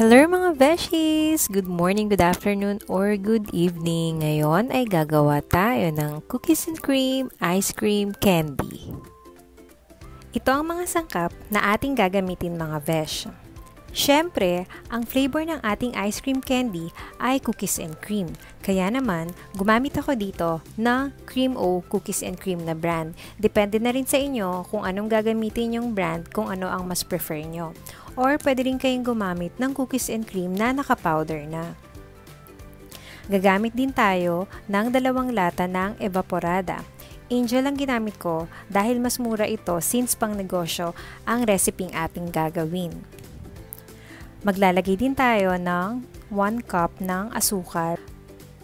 Hello mga beshies! Good morning, good afternoon, or good evening. Ngayon ay gagawa tayo ng cookies and cream, ice cream, candy. Ito ang mga sangkap na ating gagamitin mga besh. Siyempre, ang flavor ng ating ice cream candy ay cookies and cream. Kaya naman, gumamit ako dito ng Cream O Cookies and Cream na brand. Depende na rin sa inyo kung anong gagamitin yung brand, kung ano ang mas prefer nyo. Or pwede rin kayong gumamit ng cookies and cream na naka-powder na. Gagamit din tayo ng 2 lata ng evaporada. Angel ang ginamit ko dahil mas mura ito since pang negosyo ang recipe ating gagawin. Maglalagay din tayo ng 1 cup ng asukar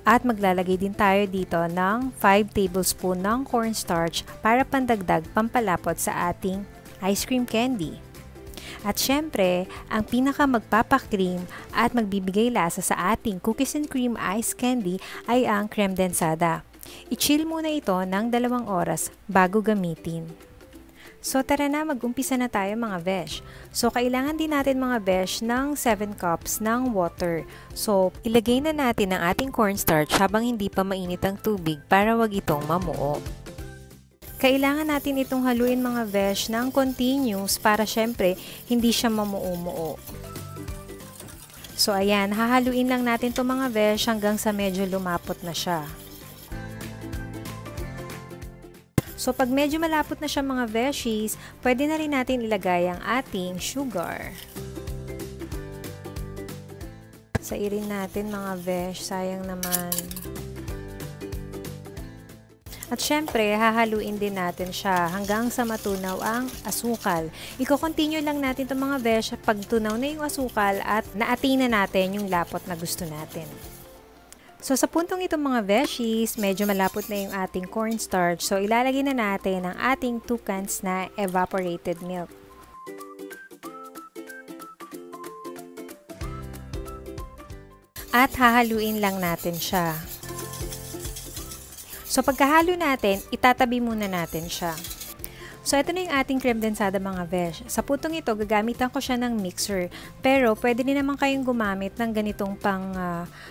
at maglalagay din tayo dito ng 5 tablespoon ng cornstarch para pandagdag pampalapot sa ating ice cream candy. At syempre, ang pinaka magpapakream at magbibigay lasa sa ating cookies and cream ice candy ay ang creme densada. I-chill muna ito ng 2 oras bago gamitin. So tara na, mag-umpisa na tayo mga besh. So kailangan din natin mga besh ng 7 cups ng water. So ilagay na natin ang ating cornstarch habang hindi pa mainit ang tubig para wag itong mamuo. Kailangan natin itong haluin mga besh ng continuous para syempre hindi siya mamuo-muo. So ayan, hahaluin lang natin to mga besh hanggang sa medyo lumapot na siya. So pag medyo malapot na siya mga beshies, pwede na rin natin ilagay ang ating sugar. Sairin natin mga besh, sayang naman. At syempre, hahaluin din natin siya hanggang sa matunaw ang asukal. Iko-continue lang natin itong mga besh pag tunaw na yung asukal at naatin na natin yung lapot na gusto natin. So sa puntong ito mga beshies, medyo malapot na yung ating cornstarch. So ilalagay na natin ang ating 2 cans na evaporated milk. At hahaluin lang natin siya. So pagkahalo natin, itatabi muna natin siya. So, ito na yung ating creme densada mga besh. Sa putong ito, gagamitan ko siya ng mixer. Pero, pwede din naman kayong gumamit ng ganitong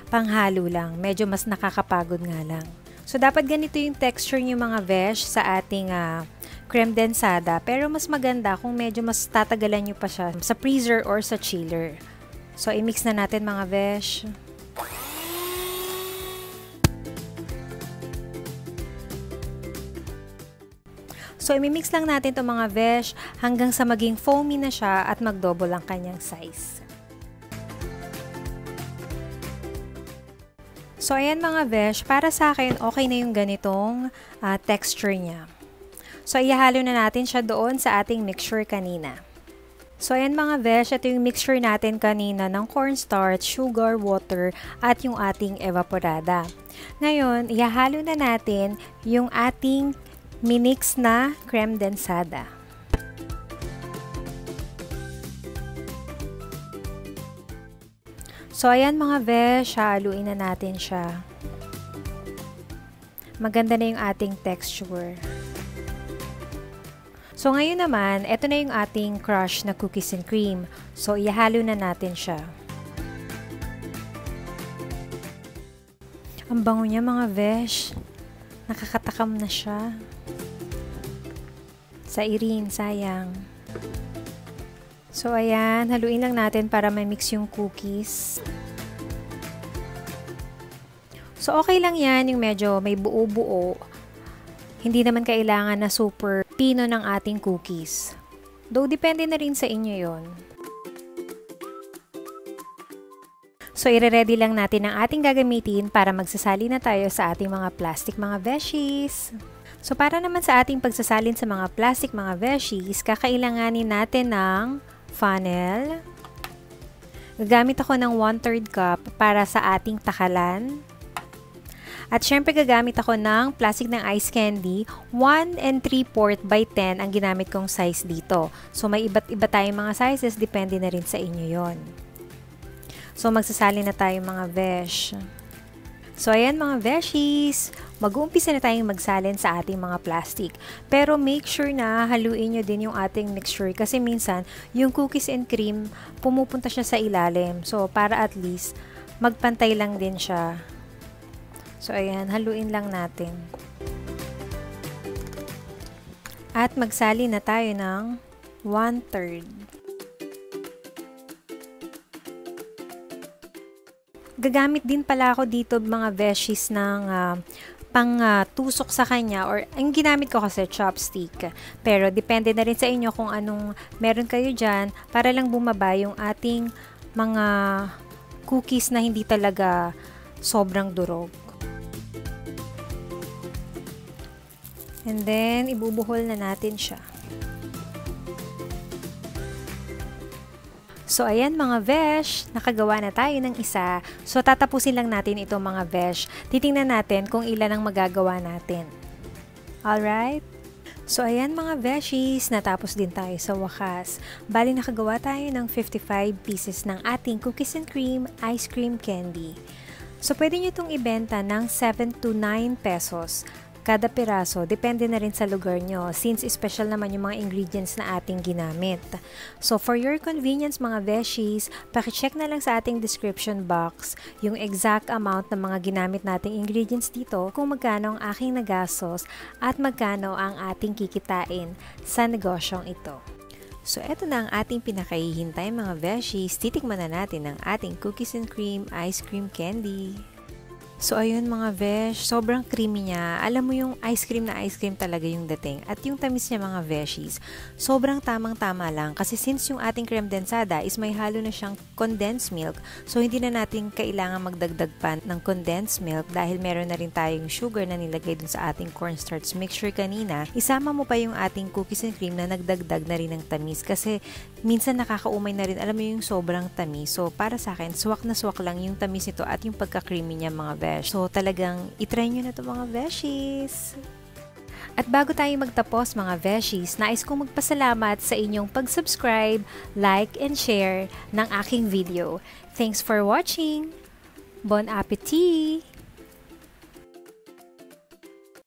panghalo lang. Medyo mas nakakapagod nga lang. So, dapat ganito yung texture nyo mga besh sa ating creme densada. Pero, mas maganda kung medyo mas tatagalan nyo pa siya sa freezer or sa chiller. So, i-mix na natin mga besh. So, imimix lang natin itong mga besh hanggang sa maging foamy na siya at mag-double ang kanyang size. So, ayan mga besh, para sa akin, okay na yung ganitong texture niya. So, ihalo na natin siya doon sa ating mixture kanina. So, ayan mga besh, ito yung mixture natin kanina ng cornstarch, sugar, water, at yung ating evaporada. Ngayon, ihalo na natin yung ating minix na creme densada. So, ayan mga besh, haluin na natin siya. Maganda na yung ating texture. So, ngayon naman, eto na yung ating crush na cookies and cream. So, ihalo na natin siya. Ang bango niya mga besh. Nakakatakam na siya. Sairin, sayang. So, ayan. Haluin lang natin para may mix yung cookies. So, okay lang yan. Yung medyo may buo-buo. Hindi naman kailangan na super pino ng ating cookies. Though, depende na rin sa inyo yon. So, i-ready lang natin ang ating gagamitin para magsasali na tayo sa ating mga plastic mga beshies. So, para naman sa ating pagsasalin sa mga plastic mga beshies, kakailanganin natin ng funnel. Gagamit ako ng 1/3 cup para sa ating takalan. At syempre gagamit ako ng plastic ng ice candy, 1 3/4 by 10 ang ginamit kong size dito. So, may iba't iba tayong mga sizes, depende na rin sa inyo yon. So, magsasali na tayo mga besh. So ayan mga beshies, mag-uumpisa na tayong magsalin sa ating mga plastic. Pero make sure na haluin nyo din yung ating mixture kasi minsan yung cookies and cream pumupunta siya sa ilalim. So para at least magpantay lang din siya. So ayan, haluin lang natin. At magsali na tayo ng 1/3. Gagamit din pala ako dito mga beshies ng pang-tusok sa kanya, or ang ginamit ko kasi chopstick. Pero depende na rin sa inyo kung anong meron kayo dyan para lang bumaba yung ating mga cookies na hindi talaga sobrang durog. And then, ibubuhol na natin siya. So, ayan mga besh, nakagawa na tayo ng isa. So, tatapusin lang natin ito mga besh. Titingnan natin kung ilan ang magagawa natin. Alright? So, ayan mga beshies, natapos din tayo sa wakas. Bali, nakagawa tayo ng 55 pieces ng ating cookies and cream ice cream candy. So, pwede nyo itong ibenta ng 7 to 9 pesos. Kada piraso, depende na rin sa lugar nyo since special naman yung mga ingredients na ating ginamit. So for your convenience mga beshies, pakicheck na lang sa ating description box yung exact amount ng mga ginamit nating ingredients dito, kung magkano ang aking nagastos at magkano ang ating kikitain sa negosyong ito. So eto na ang ating pinakahihintay mga beshies, titikman na natin ang ating cookies and cream ice cream candy. So ayun mga besh, sobrang creamy niya. Alam mo yung ice cream talaga yung dating. At yung tamis niya mga beshies, sobrang tamang-tama lang. Kasi since yung ating creme densada is may halo na siyang condensed milk, so hindi na natin kailangan magdagdag pa ng condensed milk dahil meron na rin tayong sugar na nilagay dun sa ating cornstarch mixture kanina. Isama mo pa yung ating cookies and cream na nagdagdag na rin ng tamis kasi minsan nakakaumay na rin. Alam mo yung sobrang tamis. So para sa akin, swak na swak lang yung tamis nito at yung pagka-creamy niya mga besh. So talagang itry nyo na ito mga beshies. At bago tayo magtapos mga beshies, nais kong magpasalamat sa inyong pag-subscribe, like, and share ng aking video. Thanks for watching! Bon appetit!